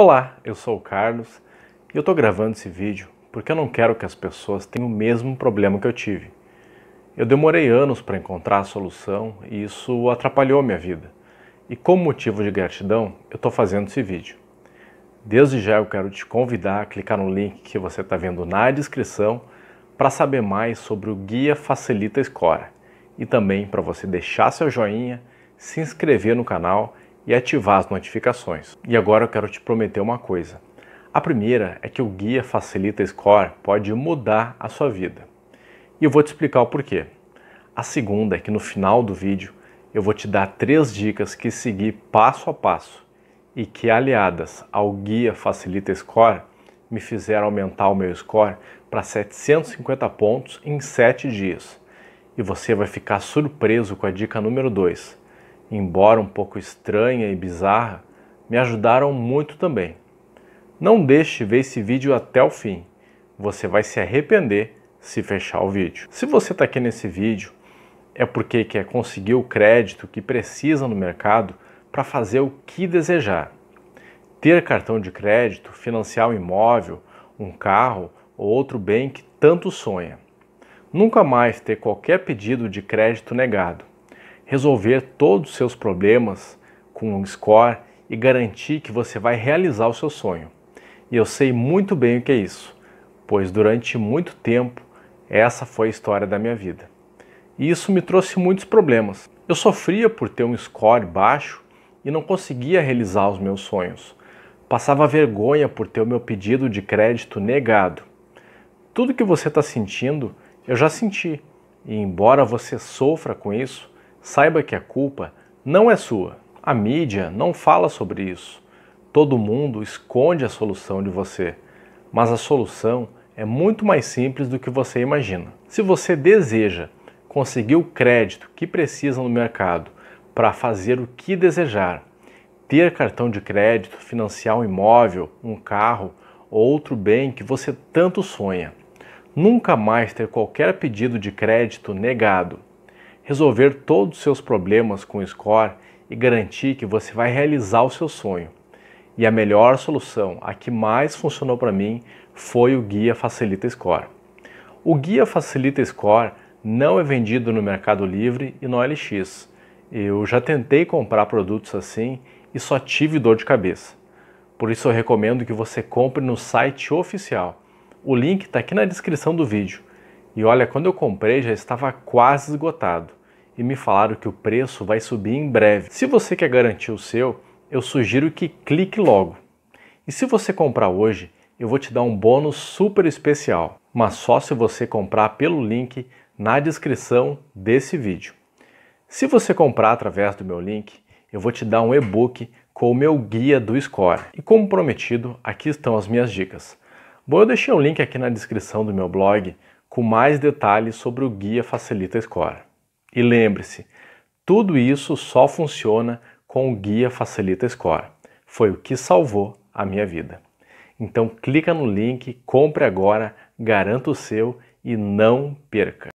Olá, eu sou o Carlos e eu estou gravando esse vídeo porque eu não quero que as pessoas tenham o mesmo problema que eu tive. Eu demorei anos para encontrar a solução e isso atrapalhou minha vida. E como motivo de gratidão, eu estou fazendo esse vídeo. Desde já eu quero te convidar a clicar no link que você está vendo na descrição para saber mais sobre o Guia Facilita Score e também para você deixar seu joinha, se inscrever no canal e ativar as notificações. E agora eu quero te prometer uma coisa. A primeira é que o Guia Facilita Score pode mudar a sua vida. E eu vou te explicar o porquê. A segunda é que no final do vídeo eu vou te dar 3 dicas que segui passo a passo e que aliadas ao Guia Facilita Score me fizeram aumentar o meu score para 750 pontos em 7 dias. E você vai ficar surpreso com a dica número 2. Embora um pouco estranha e bizarra, me ajudaram muito também. Não deixe de ver esse vídeo até o fim. Você vai se arrepender se fechar o vídeo. Se você está aqui nesse vídeo, é porque quer conseguir o crédito que precisa no mercado para fazer o que desejar. Ter cartão de crédito, financiar um imóvel, um carro ou outro bem que tanto sonha. Nunca mais ter qualquer pedido de crédito negado. Resolver todos os seus problemas com um score e garantir que você vai realizar o seu sonho. E eu sei muito bem o que é isso, pois durante muito tempo essa foi a história da minha vida. E isso me trouxe muitos problemas. Eu sofria por ter um score baixo e não conseguia realizar os meus sonhos. Passava vergonha por ter o meu pedido de crédito negado. Tudo que você está sentindo, eu já senti. E embora você sofra com isso, saiba que a culpa não é sua. A mídia não fala sobre isso. Todo mundo esconde a solução de você, mas a solução é muito mais simples do que você imagina. Se você deseja conseguir o crédito que precisa no mercado para fazer o que desejar, ter cartão de crédito, financiar um imóvel, um carro ou outro bem que você tanto sonha, nunca mais ter qualquer pedido de crédito negado, resolver todos os seus problemas com o score e garantir que você vai realizar o seu sonho. E a melhor solução, a que mais funcionou para mim, foi o Guia Facilita Score. O Guia Facilita Score não é vendido no Mercado Livre e no OLX. Eu já tentei comprar produtos assim e só tive dor de cabeça. Por isso eu recomendo que você compre no site oficial. O link está aqui na descrição do vídeo. E olha, quando eu comprei já estava quase esgotado. E me falaram que o preço vai subir em breve. Se você quer garantir o seu, eu sugiro que clique logo. E se você comprar hoje, eu vou te dar um bônus super especial, mas só se você comprar pelo link na descrição desse vídeo. Se você comprar através do meu link, eu vou te dar um e-book com o meu guia do score. E como prometido, aqui estão as minhas dicas. Bom, eu deixei um link aqui na descrição do meu blog com mais detalhes sobre o Guia Facilita Score. E lembre-se, tudo isso só funciona com o Guia Facilita Score. Foi o que salvou a minha vida. Então clica no link, compre agora, garanta o seu e não perca!